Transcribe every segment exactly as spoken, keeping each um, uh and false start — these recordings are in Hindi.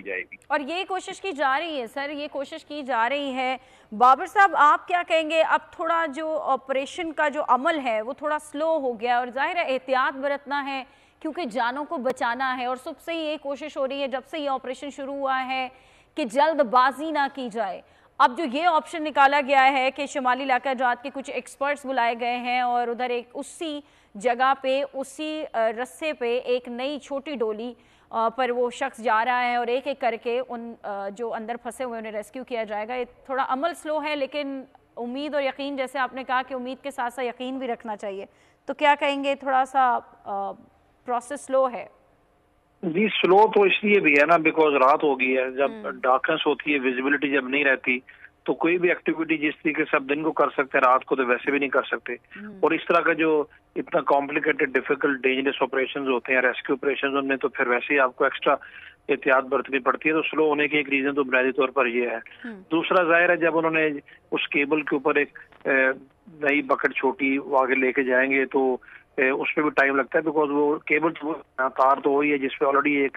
की जाएगी और ये कोशिश की जा रही है। सर ये कोशिश की जा रही है। बाबर साहब आप क्या कहेंगे? अब थोड़ा जो ऑपरेशन का जो अमल है वो थोड़ा स्लो हो गया और जाहिर है एहतियात बरतना है क्योंकि जानों को बचाना है और सुबह से ही ये कोशिश हो रही है जब से ये ऑपरेशन शुरू हुआ है कि जल्दबाजी ना की जाए। अब जो ये ऑप्शन निकाला गया है कि शुमाली इलाका जात के कुछ एक्सपर्ट्स बुलाए गए हैं और उधर एक उसी जगह पे उसी रस्से पे एक नई छोटी डोली पर वो शख्स जा रहा है और एक एक करके उन जो अंदर फंसे हुए उन्हें रेस्क्यू किया जाएगा। ये थोड़ा अमल स्लो है लेकिन उम्मीद और यकीन, जैसे आपने कहा कि उम्मीद के साथ साथ यकीन भी रखना चाहिए, तो क्या कहेंगे थोड़ा सा प्रोसेस स्लो है? जी स्लो तो इसलिए भी है ना बिकॉज रात हो गई है, जब डार्कनेस होती है विजिबिलिटी जब नहीं रहती तो कोई भी एक्टिविटी जिस तरीके से आप दिन को कर सकते हैं रात को तो वैसे भी नहीं कर सकते। और इस तरह का जो इतना कॉम्प्लिकेटेड डिफिकल्ट डेंजरस ऑपरेशंस होते हैं, रेस्क्यू ऑपरेशंस, उनमें तो फिर वैसे ही आपको एक्स्ट्रा एहतियात बरतनी पड़ती है। तो स्लो होने की एक रीजन तो बुनियादी तौर पर यह है। दूसरा जाहिर है जब उन्होंने उस केबल के ऊपर एक नई बकेट छोटी आगे लेके जाएंगे तो उसमें भी टाइम लगता है बिकॉज वो केबल तो तार तो वही है जिसपे ऑलरेडी एक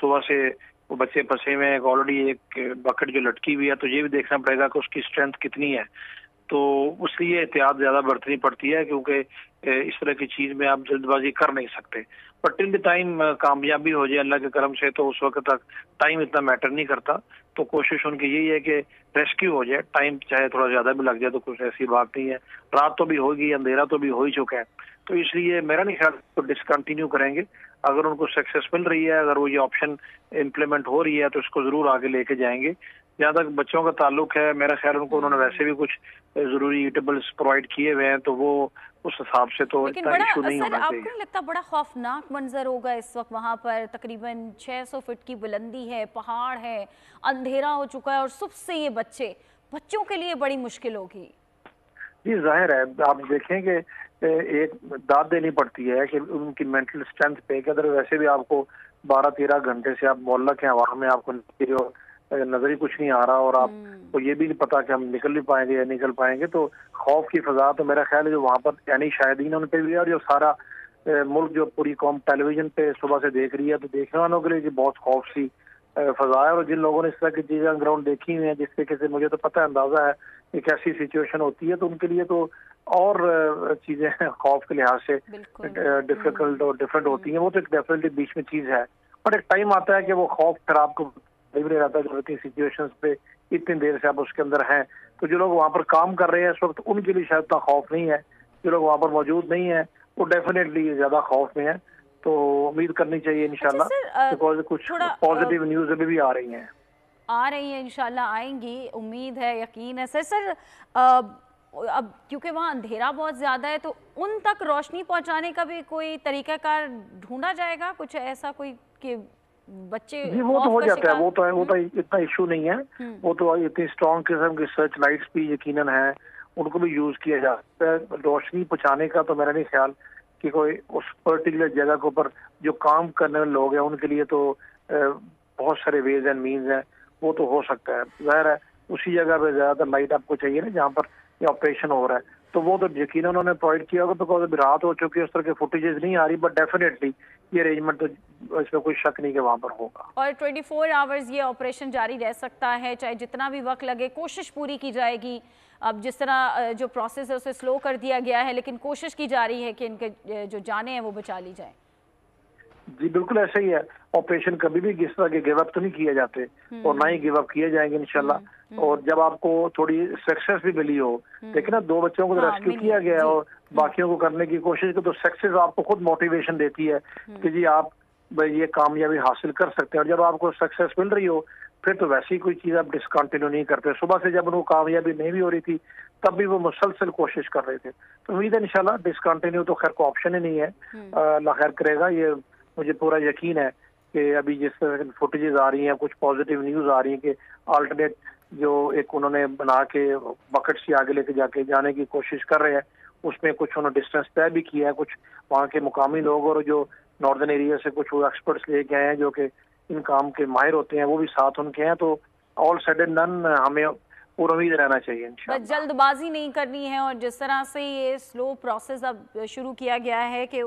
सुबह से वो बच्चे फंसे हुए हैं, ऑलरेडी एक बकेट जो लटकी हुई है, तो ये भी देखना पड़ेगा कि उसकी स्ट्रेंथ कितनी है। तो उसलिए एहतियात ज्यादा बरतनी पड़ती है क्योंकि इस तरह की चीज में आप जल्दबाजी कर नहीं सकते। बट टिल द टाइम कामयाबी हो जाए अल्लाह के करम से तो उस वक्त तक टाइम इतना मैटर नहीं करता। तो कोशिश उनकी यही है कि रेस्क्यू हो जाए, टाइम चाहे थोड़ा ज्यादा भी लग जाए तो कुछ ऐसी बात नहीं है। रात तो भी होगी, अंधेरा तो भी हो ही चुका है, तो इसलिए मेरा नहीं ख्याल तो डिसकंटिन्यू करेंगे। अगर उनको सक्सेस मिल रही है, अगर वो ये ऑप्शन इम्प्लीमेंट हो रही है तो इसको जरूर आगे लेके जाएंगे। जहाँ तक बच्चों का ताल्लुक है, मेरा ख्याल उनको उन्होंने वैसे भी कुछ जरूरी ईटेबल्स प्रोवाइड किए हुए हैं तो वो उस हिसाब से तो इतना इशू नहीं होना चाहिए। आपको लगता बड़ा खौफनाक मंजर होगा इस वक्त? वहाँ पर तकरीबन छह सौ फीट की बुलंदी है, पहाड़ है, अंधेरा हो चुका है और सुबह से ये बच्चे, बच्चों के लिए बड़ी मुश्किल होगी। जी जाहिर है, आप देखें कि एक दाद देनी पड़ती है कि उनकी मेंटल स्ट्रेंथ पे, कि अगर वैसे भी आपको बारह तेरह घंटे से आप मोहल्ला के हवा में आपको नजर ही कुछ नहीं आ रहा और आपको ये भी नहीं पता कि हम निकल भी पाएंगे या निकल पाएंगे, तो खौफ की फजा तो मेरा ख्याल है जो वहाँ पर यानी शायदीन उन पर भी है और जो सारा मुल्क जो पूरी कौम टेलीविजन पे सुबह से देख रही है तो देखने वालों के लिए बहुत खौफ सी फजा है। और जिन लोगों ने इस तरह की चीजें ऑन ग्राउंड देखी हुई हैं जिस तरीके से मुझे तो पता है, अंदाजा है कि कैसी सिचुएशन होती है, तो उनके लिए तो और चीजें खौफ के लिहाज से डिफिकल्ट और डिफरेंट होती हैं। वो तो एक डेफिनेटली बीच में चीज है, बट एक टाइम आता है कि वो खौफ फिर आपको नहीं रहता जरूरत की सिचुएशंस पे इतनी देर से आप उसके अंदर हैं। तो जो लोग वहाँ पर काम कर रहे हैं इस वक्त उनके लिए शायद इतना खौफ नहीं है, जो लोग वहाँ पर मौजूद नहीं है वो डेफिनेटली ज्यादा खौफ में है। तो उम्मीद करनी चाहिए इंशाल्लाह बिकॉज़ कुछ पॉजिटिव न्यूज अभी भी आ रही हैं आ रही हैं इंशाल्लाह आएंगी, उम्मीद है, यकीन है। सर सर अब क्योंकि वहाँ अंधेरा बहुत ज़्यादा है तो उन तक रोशनी पहुँचाने का भी कोई तरीकाकार ढूंढा जाएगा, कुछ ऐसा कोई कि बच्चे? जी वो तो हो जाता है, वो तो है, वो तो इतना इशू नहीं है। वो तो इतनी स्ट्रॉन्ग किस्म की सर्च लाइट्स भी यकीनन है, उनको भी यूज किया जाता है। रोशनी पहुँचाने का तो मेरा नहीं ख्याल कि कोई उस पर्टिकुलर जगह के ऊपर जो काम करने वाले लोग हैं उनके लिए तो बहुत सारे वेज एंड मीन्स हैं, वो तो हो सकता है। जाहिर है उसी जगह पर ज़्यादातर लाइट आपको चाहिए ना जहाँ पर ये ऑपरेशन हो रहा है, तो वो तो यकीन उन्होंने प्रोवाइड किया होगा बिकॉज अभी रात हो चुकी है, उस तरह के फुटेजेस नहीं आ रही, बट डेफिनेटली ये अरेंजमेंट तो इसमें कोई शक नहीं कि वहाँ पर होगा। और चौबीस आवर्स ये ऑपरेशन जारी रह सकता है, चाहे जितना भी वक्त लगे कोशिश पूरी की जाएगी। अब जिस तरह जो प्रोसेस है उसे स्लो कर दिया गया है लेकिन कोशिश की जा रही है कि इनके जो जाने हैं वो बचा ली जाए। जी बिल्कुल ऐसा ही है, ऑपरेशन कभी भी किस तरह के गिवअप तो नहीं किए जाते और ना ही गिवअप किए जाएंगे इंशाल्लाह। और जब आपको थोड़ी सक्सेस भी मिली हो, देखिए ना दो बच्चों को तो रेस्क्यू किया गया है और बाकियों को करने की कोशिश की, तो सक्सेस आपको खुद मोटिवेशन देती है कि जी आप ये कामयाबी हासिल कर सकते हैं। और जब आपको सक्सेस मिल रही हो फिर तो वैसी कोई चीज़ आप डिसकंटिन्यू नहीं करते। सुबह से जब उनको कामयाबी नहीं भी हो रही थी तब भी वो मुसलसल कोशिश कर रहे थे, तो उम्मीद है इंशाल्लाह डिसकंटिन्यू तो खैर कोई ऑप्शन ही नहीं है, अल्लाह खैर करेगा। ये मुझे पूरा यकीन है कि अभी जिस तरह फुटेजेस आ रही हैं, कुछ पॉजिटिव न्यूज़ आ रही है कि अल्टरनेट जो एक उन्होंने बना के बकेट से आगे लेके जाके जाने की कोशिश कर रहे हैं, उसमें कुछ उन्होंने डिस्टेंस तय भी किया है, कुछ वहाँ के मुकामी लोग और जो नॉर्दर्न एरिया से कुछ वो एक्सपर्ट्स लेके आए हैं जो कि इन काम के माहिर होते हैं, वो भी साथ उनके हैं। तो ऑल सेड एंड डन हमें पूरा उम्मीद रहना चाहिए इंशाल्लाह, जल्दबाजी नहीं करनी है। और जिस तरह से ये स्लो प्रोसेस अब शुरू किया गया है कि